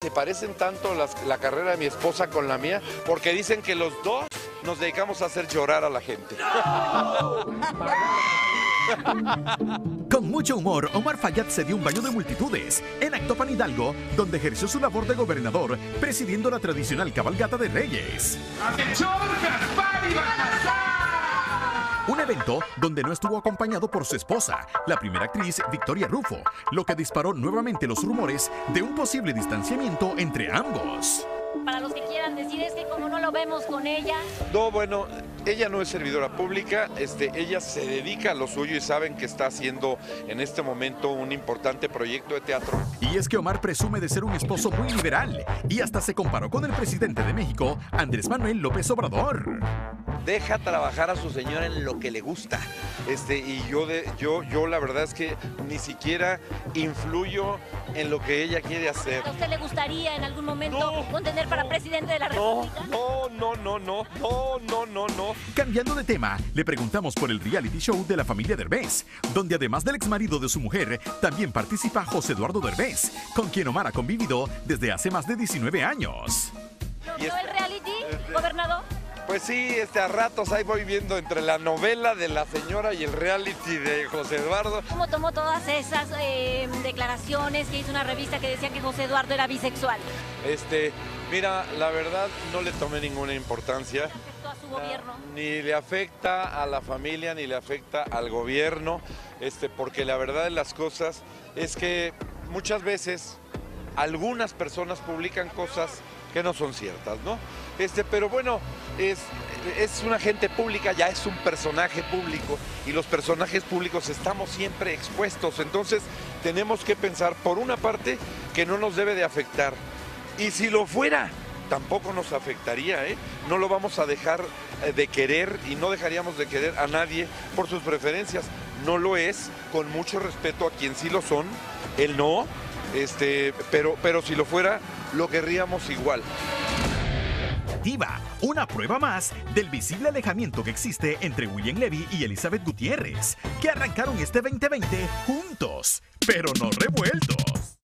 Se parecen tanto la carrera de mi esposa con la mía, porque dicen que los dos nos dedicamos a hacer llorar a la gente. ¡No! Con mucho humor, Omar Fayad se dio un baño de multitudes en Actopan Hidalgo, donde ejerció su labor de gobernador, presidiendo la tradicional cabalgata de Reyes. ¡Atención, Gaspar y Baltasar! Un evento donde no estuvo acompañado por su esposa, la primera actriz Victoria Ruffo, lo que disparó nuevamente los rumores de un posible distanciamiento entre ambos. Para los que quieran decir, es que como no lo vemos con ella... No, bueno, ella no es servidora pública, ella se dedica a lo suyo y saben que está haciendo en este momento un importante proyecto de teatro. Y es que Omar presume de ser un esposo muy liberal y hasta se comparó con el presidente de México, Andrés Manuel López Obrador. Deja trabajar a su señora en lo que le gusta. Y yo la verdad es que ni siquiera influyo en lo que ella quiere hacer. ¿A usted le gustaría en algún momento contener para presidente de la República? No. Cambiando de tema, le preguntamos por el reality show de la familia Derbez, donde además del exmarido de su mujer, también participa José Eduardo Derbez, con quien Omar ha convivido desde hace más de 19 años. ¿Lo vio el reality, gobernador? Pues sí, a ratos ahí voy viendo entre la novela de La Señora y el reality de José Eduardo. ¿Cómo tomó todas esas declaraciones que hizo una revista que decía que José Eduardo era bisexual? Mira, la verdad no le tomé ninguna importancia. ¿Le afectó a su gobierno? Ni le afecta a la familia, ni le afecta al gobierno, porque la verdad de las cosas es que muchas veces algunas personas publican cosas que no son ciertas, ¿no? Pero bueno, es una gente pública, ya es un personaje público y los personajes públicos estamos siempre expuestos, entonces tenemos que pensar, por una parte, que no nos debe de afectar y si lo fuera, tampoco nos afectaría, ¿eh? No lo vamos a dejar de querer y no dejaríamos de querer a nadie por sus preferencias, no lo es, con mucho respeto a quien sí lo son, el no, pero si lo fuera, lo querríamos igual. Una prueba más del visible alejamiento que existe entre William Levy y Elizabeth Gutiérrez, que arrancaron este 2020 juntos, pero no revueltos.